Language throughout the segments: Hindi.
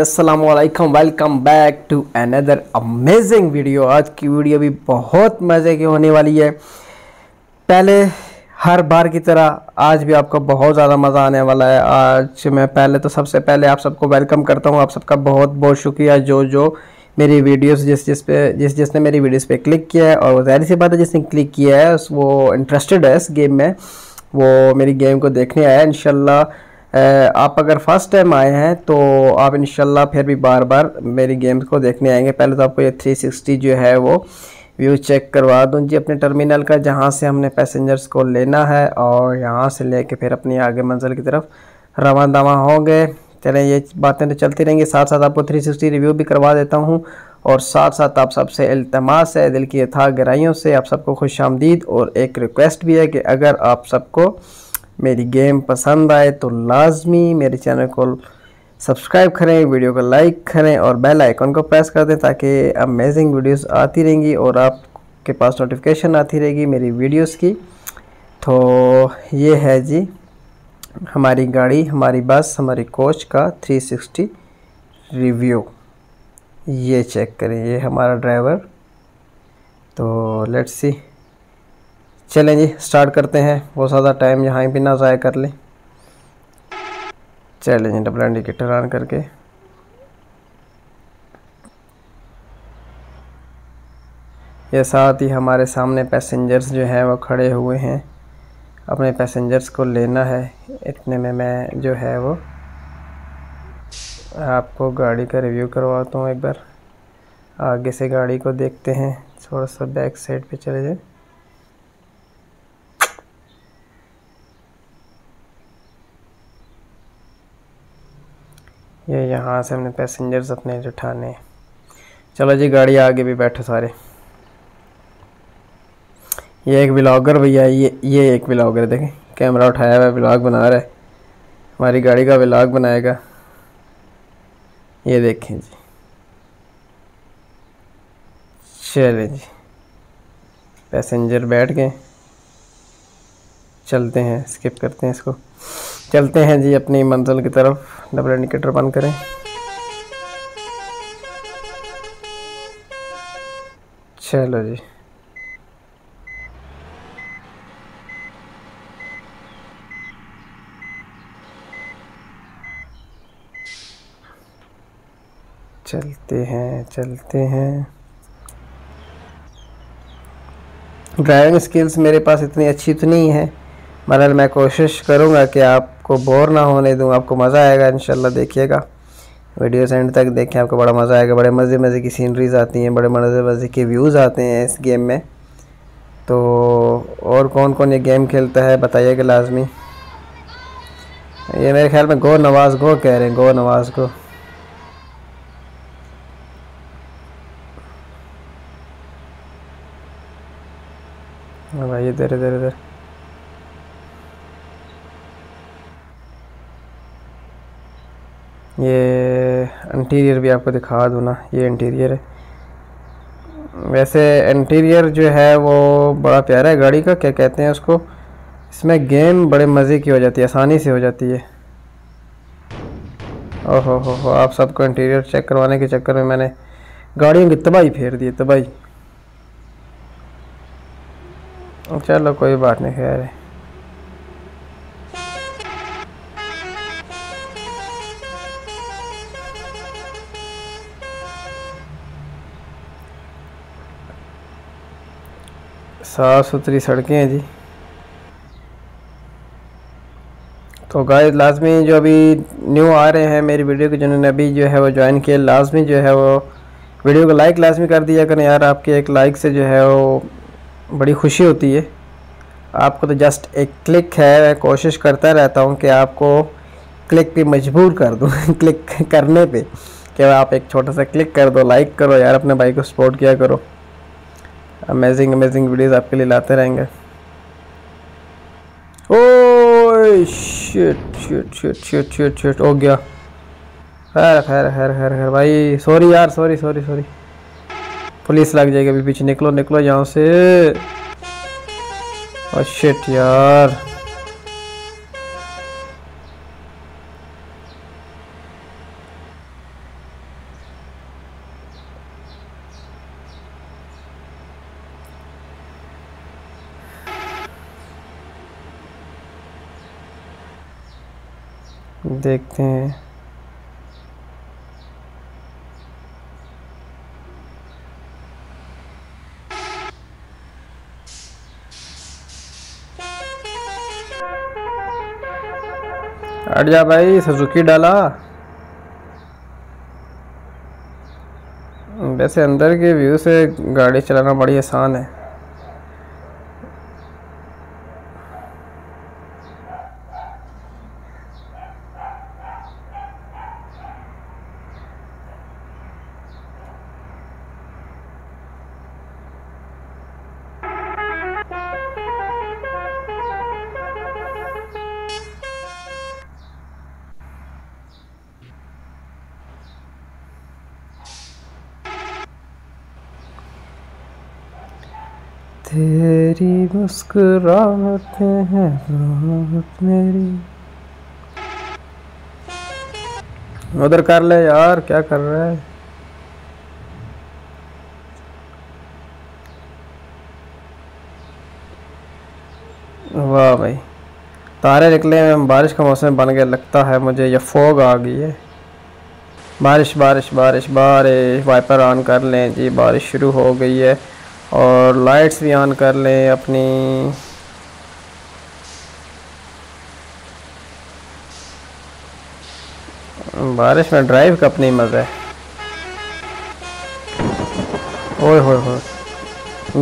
अस्सलामुअलैकुम, welcome back to another amazing video. आज की वीडियो भी बहुत मज़े की होने वाली है। पहले हर बार की तरह आज भी आपको बहुत ज़्यादा मज़ा आने वाला है। आज मैं पहले तो सबसे पहले आप सबको वेलकम करता हूँ। आप सबका बहुत बहुत शुक्रिया जो मेरी वीडियोस जिसने मेरी वीडियोस पे क्लिक किया है, और ज़ाहिर सी बात है जिसने क्लिक किया है वो इंटरेस्टेड है इस गेम में, वो मेरी गेम को देखने आया है। इंशाल्लाह आप अगर फर्स्ट टाइम आए हैं तो आप इंशाल्लाह फिर भी बार बार मेरी गेम्स को देखने आएंगे। पहले तो आपको ये 360 जो है वो व्यू चेक करवा दूँ जी अपने टर्मिनल का, जहाँ से हमने पैसेंजर्स को लेना है और यहाँ से लेके फिर अपनी आगे मंजिल की तरफ रवां दवां होंगे। चलें, ये बातें तो चलती रहेंगी, साथ साथ आपको 360 रिव्यू भी करवा देता हूँ। और साथ साथ आप सबसे इल्तमास है, दिल की यथाह गहराइयों से आप सबको खुशामदीद, और एक रिक्वेस्ट भी है कि अगर आप सबको मेरी गेम पसंद आए तो लाजमी मेरे चैनल को सब्सक्राइब करें, वीडियो को लाइक करें और बेल आइकन को प्रेस कर दें, ताकि अमेजिंग वीडियोस आती रहेंगी और आपके पास नोटिफिकेशन आती रहेगी मेरी वीडियोस की। तो ये है जी हमारी गाड़ी, हमारी बस, हमारी कोच का 360 रिव्यू। ये चेक करें, ये हमारा ड्राइवर। तो लेट्स सी, चलें जी स्टार्ट करते हैं। बहुत ज़्यादा टाइम यहाँ भी ना ज़ाया कर लें। चलें जी डबल इंडिकेटर ऑन करके ये साथ ही हमारे सामने पैसेंजर्स जो हैं वो खड़े हुए हैं। अपने पैसेंजर्स को लेना है, इतने में मैं जो है वो आपको गाड़ी का रिव्यू करवाता हूँ। एक बार आगे से गाड़ी को देखते हैं, थोड़ा सा बैक साइड पे चले जाएँ। ये यहाँ से हमने पैसेंजर्स अपने उठाने। चलो जी गाड़ी आगे भी बैठो सारे। ये एक व्लॉगर भैया, ये एक व्लॉगर देखें, कैमरा उठाया हुआ है, व्लॉग बना रहा है, हमारी गाड़ी का व्लॉग बनाएगा। ये देखें जी, चले जी पैसेंजर बैठ गए। चलते हैं, स्किप करते हैं इसको, चलते हैं जी अपनी मंजिल की तरफ। डबल इंडिकेटर बंद करें। चलो जी चलते हैं, चलते हैं। ड्राइविंग स्किल्स मेरे पास इतनी अच्छी तो नहीं है, मगर मैं कोशिश करूँगा कि आपको बोर ना होने दूँ, आपको मज़ा आएगा इंशाल्लाह। देखिएगा वीडियो एंड तक देखें, आपको बड़ा मज़ा आएगा। बड़े मज़े की सीनरीज आती हैं, बड़े मज़े के व्यूज़ आते हैं इस गेम में। तो और कौन कौन ये गेम खेलता है बताइएगा लाजमी। ये मेरे ख्याल में गो नवाज़ गो कह रहे हैं, गो नवाज़ गो। हाँ भाई इधर इधर इधर। ये इंटीरियर भी आपको दिखा दूँ ना, ये इंटीरियर है। वैसे इंटीरियर जो है वो बड़ा प्यारा है गाड़ी का, क्या कहते हैं उसको। इसमें गेम बड़े मज़े की हो जाती है, आसानी से हो जाती है। ओहो हो, आप सबको इंटीरियर चेक करवाने के चक्कर में मैंने गाड़ियों की तबाही फेर दी, तबाही। चलो कोई बात नहीं, खैर है। साफ़ सुथरी सड़कें हैं जी। तो गाइस लाजमी जो अभी न्यू आ रहे हैं मेरी वीडियो को, जिन्होंने अभी जो है वो ज्वाइन किया, लाजमी जो है वो वीडियो को लाइक लाजमी कर दिया करें यार। आपके एक लाइक से जो है वो बड़ी खुशी होती है। आपको तो जस्ट एक क्लिक है, मैं कोशिश करता रहता हूं कि आपको क्लिक पे मजबूर कर दूँ क्लिक करने पे, कि आप एक छोटा सा क्लिक कर दो, लाइक करो यार, अपने भाई को सपोर्ट किया करो। अमेजिंग अमेजिंग वीडियोस आपके लिए लाते रहेंगे। Oh shit shit shit shit shit shit, हो गया। खैर खैर खैर खैर खैर भाई, सॉरी यार, सॉरी सॉरी सॉरी। पुलिस लग जाएगी अभी पीछे। निकलो निकलो यहाँ से। ओह शिट यार, देखते हैं। हट जा भाई, सुजुकी डाला। वैसे अंदर के व्यू से गाड़ी चलाना बड़ी आसान है। तेरी मुस्कुराहट है राहत मेरी। उधर कर ले यार, क्या कर रहा है। वाह भाई, तारे निकले हैं, बारिश का मौसम बन गया लगता है मुझे। ये फोग आ गई है। बारिश बारिश बारिश बारिश। वाइपर ऑन कर लें जी, बारिश शुरू हो गई है। और लाइट्स भी ऑन कर लें अपनी। बारिश में ड्राइव का अपनी मज़ा है। ओए होए होए,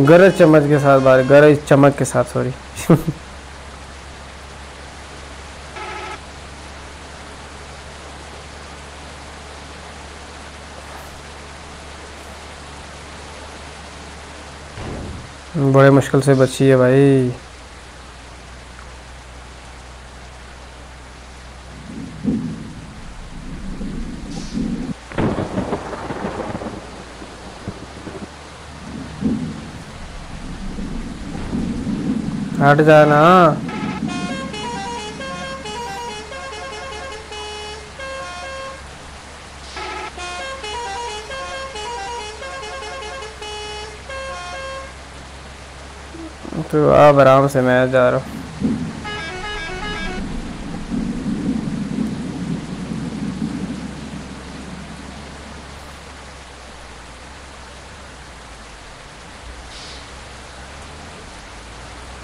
गरज चमक के साथ बारिश, गरज चमक के साथ, सॉरी। बड़े मुश्किल से बची है भाई। हट जाना। तो अब आराम से मैं जा रहा हूँ।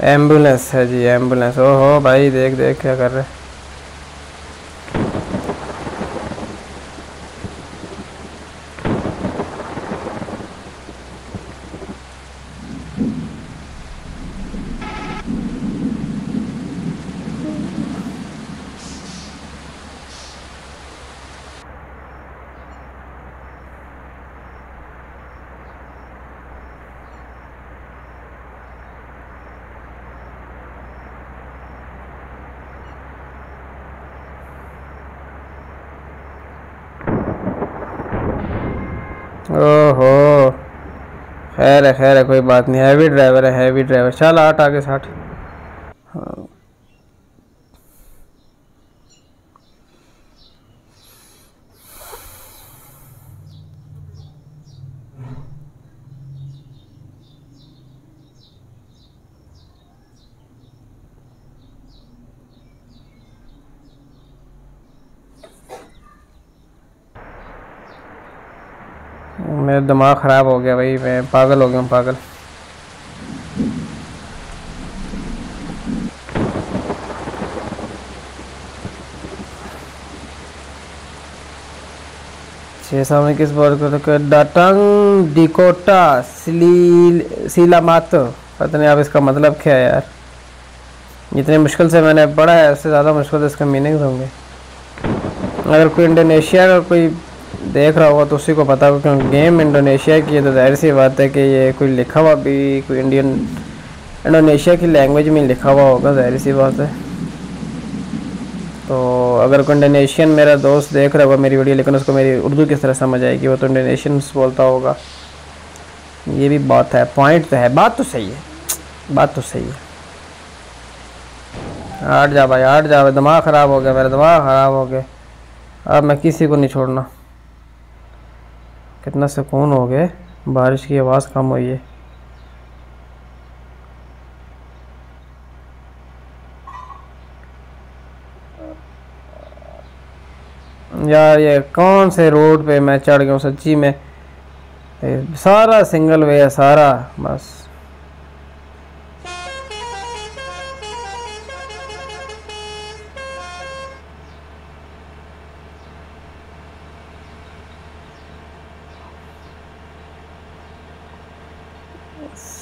एम्बुलेंस है जी, एम्बुलेंस। ओहो भाई, देख देख क्या कर रहे हैं। ओहो, खैर है खैर है, कोई बात नहीं। हैवी ड्राइवर है, हैवी ड्राइवर। चल आठ आगे साठ। हाँ। मेरा दिमाग ख़राब हो गया भाई, मैं पागल हो गया हूँ, पागल। छः सौ में किस बॉल को डाटंग डिकोटा सीलामातो, पता नहीं आप इसका मतलब क्या है यार। जितने मुश्किल से मैंने पढ़ा है, उससे ज़्यादा मुश्किल से इसका मीनिंग होंगे। अगर कोई इंडोनेशिया का कोई देख रहा होगा तो उसी को पता होगा, क्योंकि गेम इंडोनेशिया की है तो जाहिर सी बात है कि ये कोई लिखा हुआ भी, कोई इंडियन इंडोनेशिया की लैंग्वेज में लिखा हुआ होगा, जाहिर सी बात है। तो अगर कोई इंडोनेशियन मेरा दोस्त देख रहा होगा मेरी वीडियो, लेकिन उसको मेरी उर्दू किस तरह समझ आएगी, वो तो इंडोनेशियन बोलता होगा। ये भी बात है, पॉइंट तो है, बात तो सही है, बात तो सही है। हट जा भाई, हट जा भाई, दिमाग ख़राब हो गया मेरा, दिमाग ख़राब हो गया। अब मैं किसी को नहीं छोड़ना। कितना सुकून हो गया, बारिश की आवाज़ कम हुई है। यार ये कौन से रोड पे मैं चढ़ गया हूँ सच्ची में। सारा सिंगल वे है सारा, बस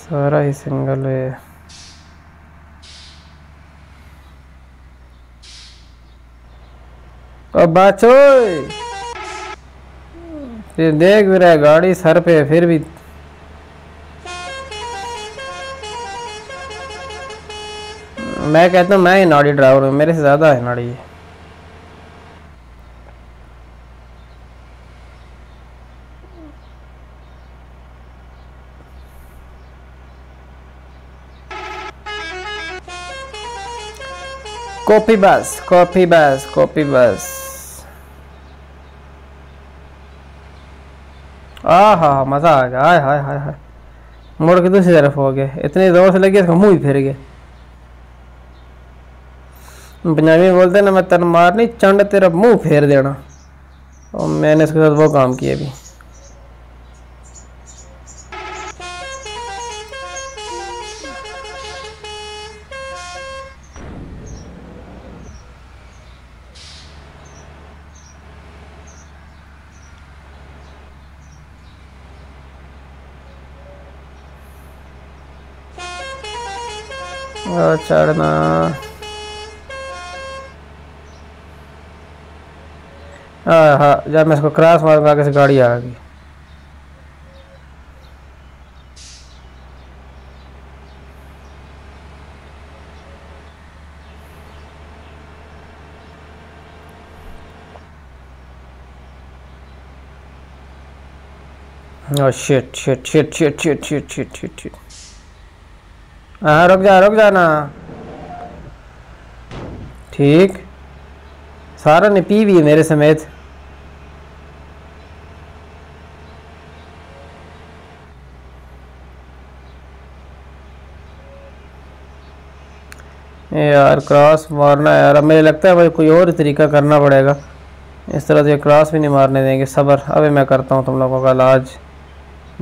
सारा ही सिंगल वे है। बाचो फिर देख भी रहा है गाड़ी सर पे, फिर भी मैं कहता हूँ मैं ही नाड़ी ड्राइवर हूँ, मेरे से ज्यादा है नाड़ी। कॉपी बस, कॉपी बस, कॉपी बस। आ हा मज़ा आ गया। आय हाय हाय हाय, मोड़ के दूसरी तरफ हो गए, इतने जोर से लगे इसका मुंह ही फिर गया। पंजाबी बोलते ना, मैं तन मारनी चंड तेरा मुंह फेर देना, और मैंने इसके साथ वो काम किया भी। चढ़ना हाँ, जब मैं इसको क्रॉस मारूंगा आगे से गाड़ी आ गई। Oh shit shit shit shit shit shit shit shit shit. हाँ रुक जा, रुक जाना ठीक। सारा ने पी भी मेरे समेत। यार क्रॉस मारना यार, अब मुझे लगता है मुझे कोई और तरीका करना पड़ेगा। इस तरह से क्रॉस भी नहीं मारने देंगे, सब्र। अबे मैं करता हूँ तुम लोगों का इलाज,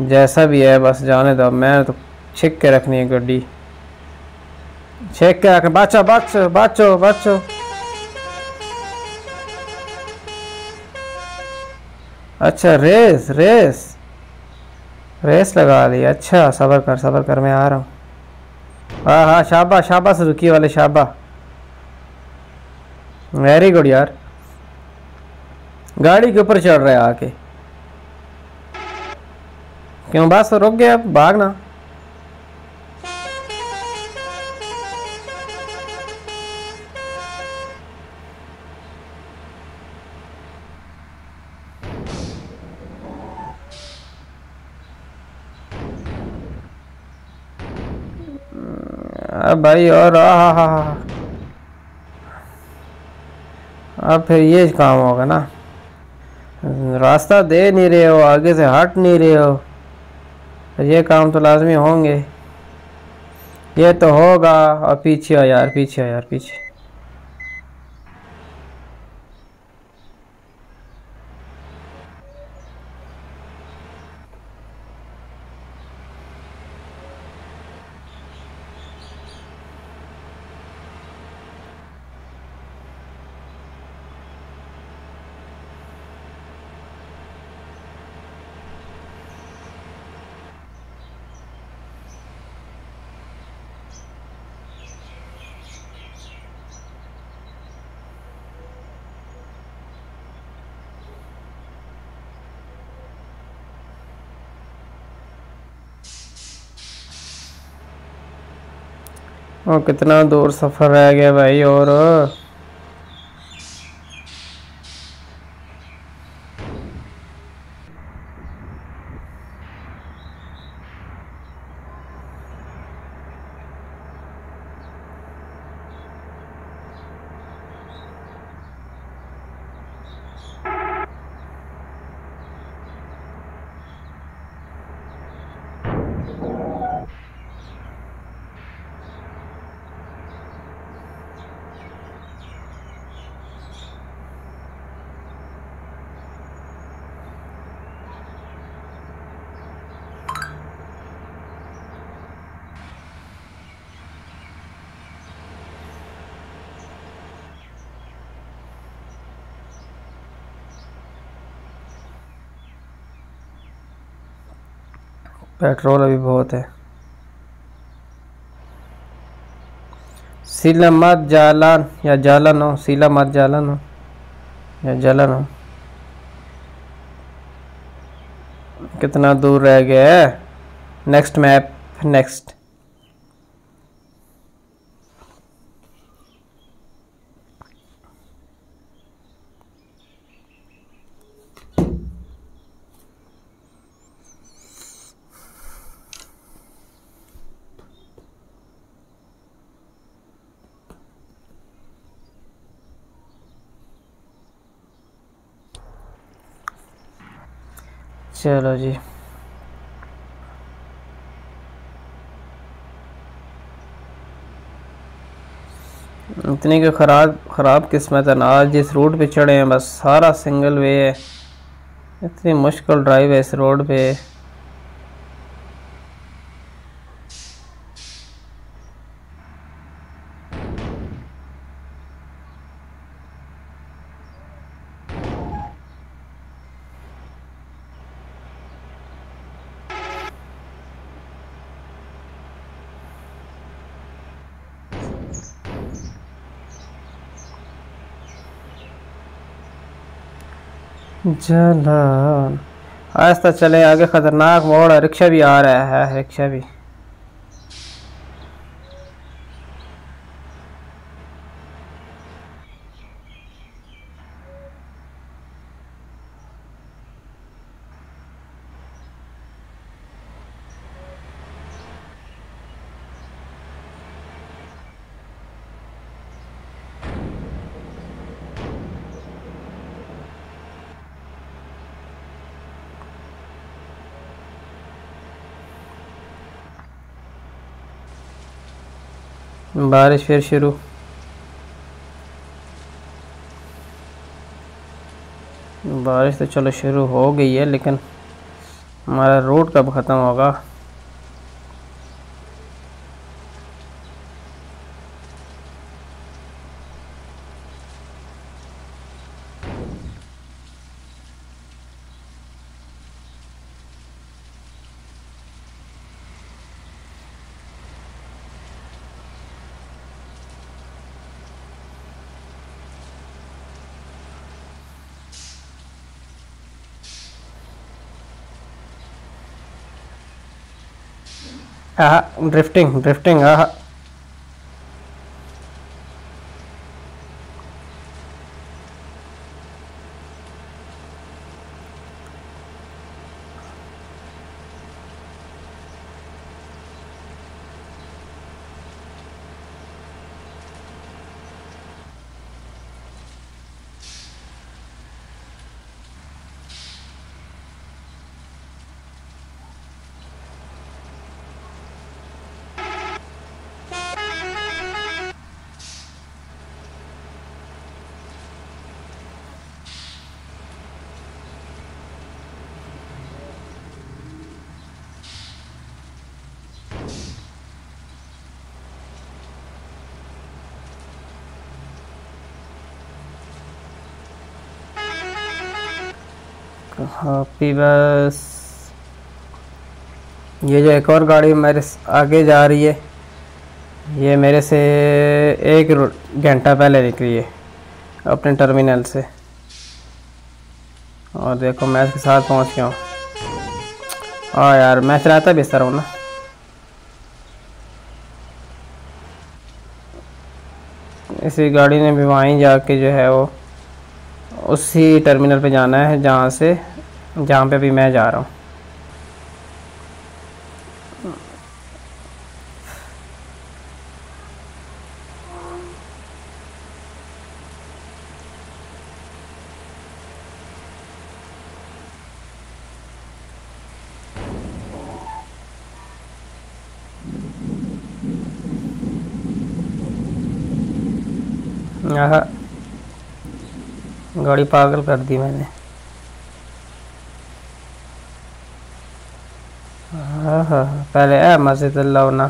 जैसा भी है बस जाने दो। मैं तो छेक के रखनी है गड्डी, छेक के रख। बचो बचो बचो बचो। अच्छा रेस रेस रेस लगा ली। अच्छा सबर कर सबर कर, मैं आ रहा हूँ। हाँ हाँ शाबा शाबा, सुजुकी वाले शाबा, वेरी गुड यार। गाड़ी के ऊपर चढ़ रहे हैं आके, क्यों बस रुक गया, अब भागना। अब भाई और अब फिर ये काम होगा ना, रास्ता दे नहीं रहे हो, आगे से हट नहीं रहे हो, तो ये काम तो लाजमी होंगे। ये तो होगा। और पीछे आ यार, पीछे आ यार, पीछे। और कितना दूर सफ़र रह गया भाई। और पेट्रोल अभी बहुत है। सिला मत जालन या जालन हो, सिला मत जालन हो या जलन हो। कितना दूर रह गया है? Next map, next. चलो जी, इतनी की खराब किस्मत है ना, आज जिस रूट पे चढ़े हैं बस सारा सिंगल वे है। इतनी मुश्किल ड्राइव है इस रोड पे। जलन, आस्ता चले, आगे खतरनाक मोड़ है। रिक्शा भी आ रहा है, रिक्शा भी। बारिश फिर शुरू। बारिश तो चलो शुरू हो गई है, लेकिन हमारा रोड कब ख़त्म होगा? Drifting drifting. हैप्पी बस। ये जो एक और गाड़ी मेरे आगे जा रही है, ये मेरे से 1 घंटा पहले निकली है अपने टर्मिनल से, और देखो मैं इसके साथ पहुंच गया हूँ। हाँ यार, मैं चलाता भी इस तरह हूँ ना। इसी गाड़ी ने भी वहीं जाके जो है वो उसी टर्मिनल पे जाना है जहाँ पे भी मैं जा रहा हूँ। गाड़ी पागल कर दी मैंने। हाँ, पहले है मस्जिद लाना।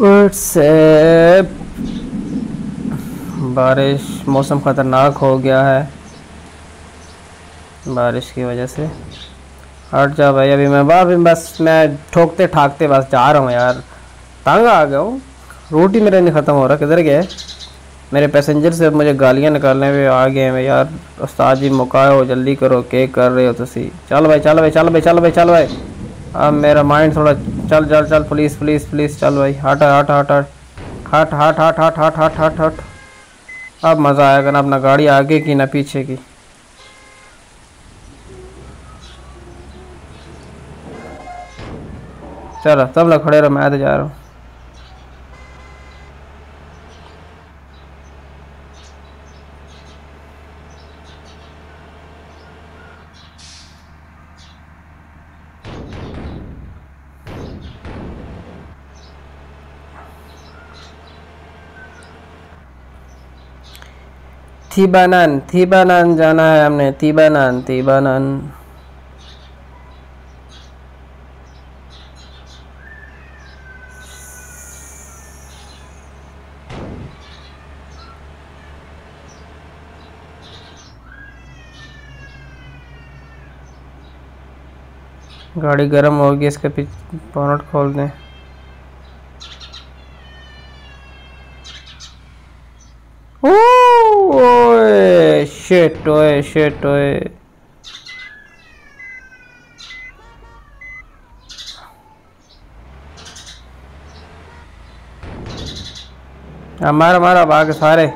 व्हाट्सएप। बारिश, मौसम ख़तरनाक हो गया है बारिश की वजह से। हट जा भाई, अभी मैं ठोकते ठाकते बस जा रहा हूँ यार, तंग आ गया हूँ। रोटी मेरा नहीं ख़त्म हो रहा, किधर गया मेरे पैसेंजर? से मुझे गालियाँ निकालने में आ गए हैं यार। उस्ताद जी मुकाओ, जल्दी करो, के कर रहे हो तुसी। चल भाई चल भाई चल भाई चल भाई चल भाई, अब मेरा माइंड थोड़ा चल चल चल, प्लीज़ प्लीज़ प्लीज़ चल भाई। हट हट हट हट हट हट हट हट हट हट हट हट। अब मज़ा आएगा ना, अपना गाड़ी आगे की ना पीछे की। चलो तब लोग खड़े रहो, मैं तो जा रहा हूँ। थीबानन थीबानन जाना है हमने, थीबानन थीबानन। गाड़ी गर्म होगी, इसके पीछे बोनट खोल दें। ओए शिट, ओए शिट, ओए हमारा हमारा भाग सारे।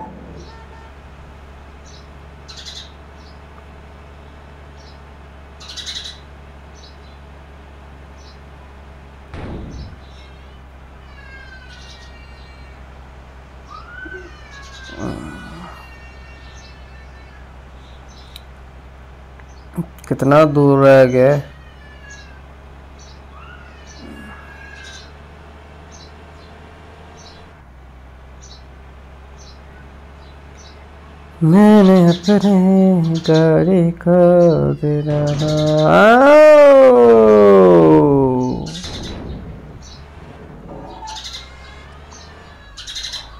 कितना दूर रह गए? मैंने अपने गाड़ी को दे रहा।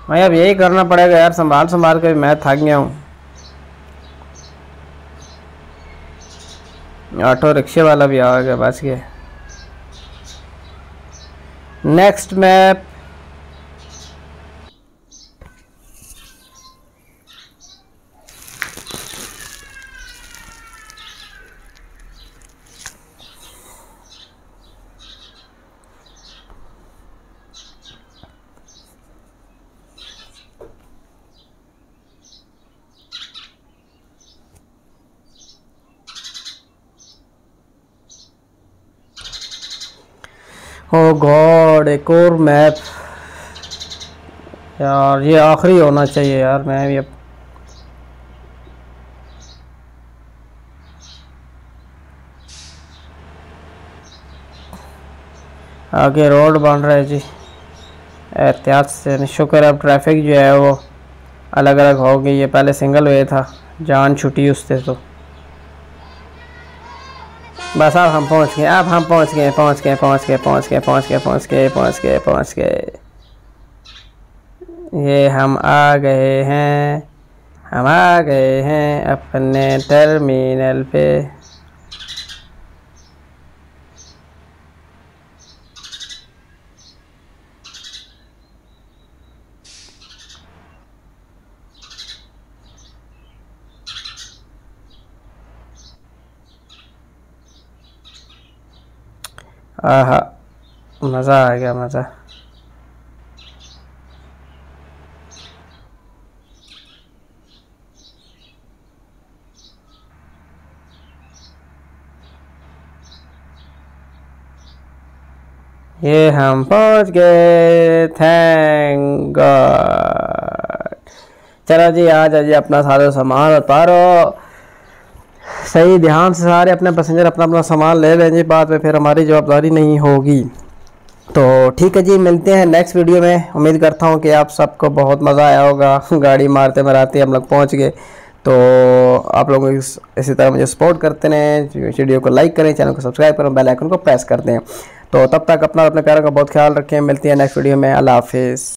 भाई अब यही करना पड़ेगा यार, संभाल संभाल के मैं थक गया हूँ। ऑटो रिक्शे वाला भी आ गया, बच गया। Next map. ओह गॉड, एक और मैप यार, ये आखिरी होना चाहिए यार। मैं भी आगे रोड बन रहा है जी, एहतियात से। शुक्र अब ट्रैफिक जो है वो अलग अलग हो गई, ये पहले सिंगल वे था, जान छुटी उससे। तो बस अब हम पहुंच गए, अब हम पहुंच गए पहुंच गए पहुंच गए पहुंच गए पहुंच गए पहुंच गए पहुंच गए पहुंच गए। ये हम आ गए हैं, हम आ गए हैं अपने टर्मिनल पे। आहा, मज़ा आ गया, मज़ा। ये हम पहुंच गए, थैंक गॉड। चलो जी, आ जाइए, अपना सारा सामान उतारो सही ध्यान से। सारे अपने पैसेंजर अपना अपना सामान ले लें जी, बाद में फिर हमारी जवाबदारी नहीं होगी। तो ठीक है जी, मिलते हैं नेक्स्ट वीडियो में। उम्मीद करता हूँ कि आप सबको बहुत मज़ा आया होगा। गाड़ी मारते मराते हम लोग पहुँच गए। तो आप लोग इसी तरह मुझे सपोर्ट करते रहें, वीडियो को लाइक करें, चैनल को सब्सक्राइब करें, बेल आइकन को प्रेस कर दें। तो तब तक अपना अपने प्यारों का बहुत ख्याल रखें। मिलती है नेक्स्ट वीडियो में। अल्लाह हाफिज़।